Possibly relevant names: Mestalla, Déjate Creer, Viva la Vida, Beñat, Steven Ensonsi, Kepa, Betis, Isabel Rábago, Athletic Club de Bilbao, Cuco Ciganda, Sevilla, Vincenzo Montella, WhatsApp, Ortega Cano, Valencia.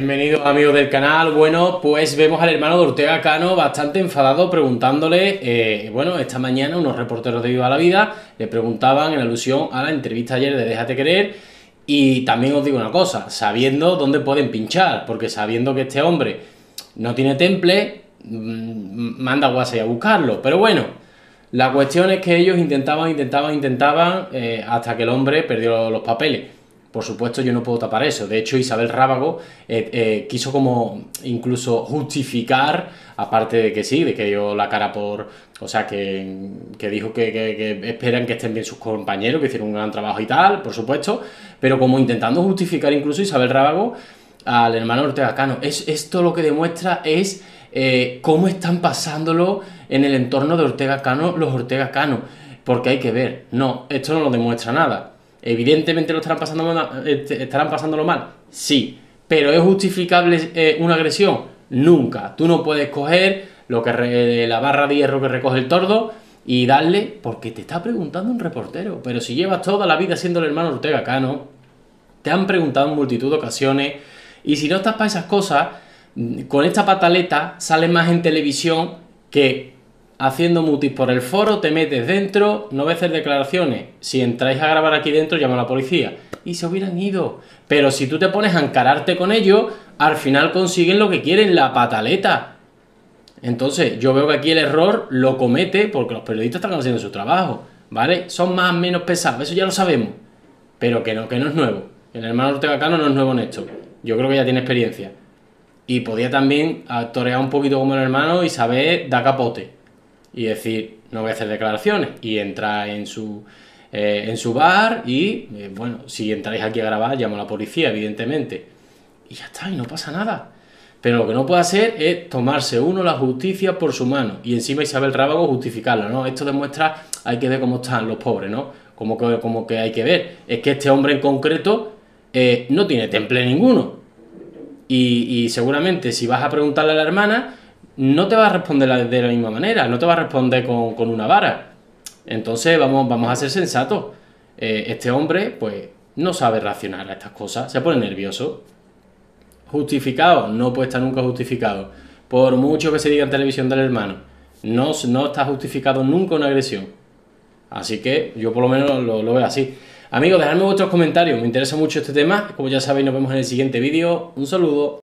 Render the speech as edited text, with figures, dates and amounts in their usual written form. Bienvenidos amigos del canal. Bueno, pues vemos al hermano de Ortega Cano bastante enfadado preguntándole, bueno, esta mañana unos reporteros de Viva la Vida le preguntaban en alusión a la entrevista ayer de Déjate Creer. Y también os digo una cosa, sabiendo dónde pueden pinchar, porque sabiendo que este hombre no tiene temple, manda WhatsApp a buscarlo. Pero bueno, la cuestión es que ellos intentaban hasta que el hombre perdió los papeles. Por supuesto, yo no puedo tapar eso. De hecho, Isabel Rábago quiso como incluso justificar, aparte de que sí, de que dio la cara por... O sea, que dijo que esperan que estén bien sus compañeros, que hicieron un gran trabajo y tal, por supuesto. Pero como intentando justificar incluso Isabel Rábago al hermano Ortega Cano. Esto lo que demuestra es cómo están pasándolo en el entorno de Ortega Cano los Ortega Cano. Porque hay que ver. No, esto no lo demuestra nada. Evidentemente lo estarán pasándolo mal, sí, pero ¿es justificable una agresión? Nunca. Tú no puedes coger lo que la barra de hierro que recoge el tordo y darle, porque te está preguntando un reportero. Pero si llevas toda la vida siendo el hermano Ortega Cano, te han preguntado en multitud de ocasiones, y si no estás para esas cosas, con esta pataleta sale más en televisión que... haciendo mutis por el foro, te metes dentro, no ves declaraciones. Si entráis a grabar aquí dentro, llama a la policía. Y se hubieran ido. Pero si tú te pones a encararte con ellos, al final consiguen lo que quieren, la pataleta. Entonces, yo veo que aquí el error lo comete porque los periodistas están haciendo su trabajo, ¿vale? Son más o menos pesados, eso ya lo sabemos. Pero que no es nuevo. El hermano Ortega Cano no es nuevo en esto. Yo creo que ya tiene experiencia. Y podía también actorear un poquito como el hermano y saber dar capote. Y decir, no voy a hacer declaraciones. Y entrar en su bar y, bueno, si entráis aquí a grabar, llamo a la policía, evidentemente. Y ya está, y no pasa nada. Pero lo que no puede hacer es tomarse uno la justicia por su mano. Y encima Isabel Rábago justificarla, ¿no? Esto demuestra, hay que ver cómo están los pobres, ¿no? Como que hay que ver. Es que este hombre en concreto no tiene temple ninguno. Y seguramente si vas a preguntarle a la hermana... no te va a responder de la misma manera, no te va a responder con una vara. Entonces vamos a ser sensatos. Este hombre pues no sabe reaccionar a estas cosas, se pone nervioso. Justificado, no puede estar nunca justificado. Por mucho que se diga en televisión del hermano, no está justificado nunca una agresión. Así que yo por lo menos lo veo así. Amigos, dejadme vuestros comentarios, me interesa mucho este tema. Como ya sabéis, nos vemos en el siguiente vídeo. Un saludo.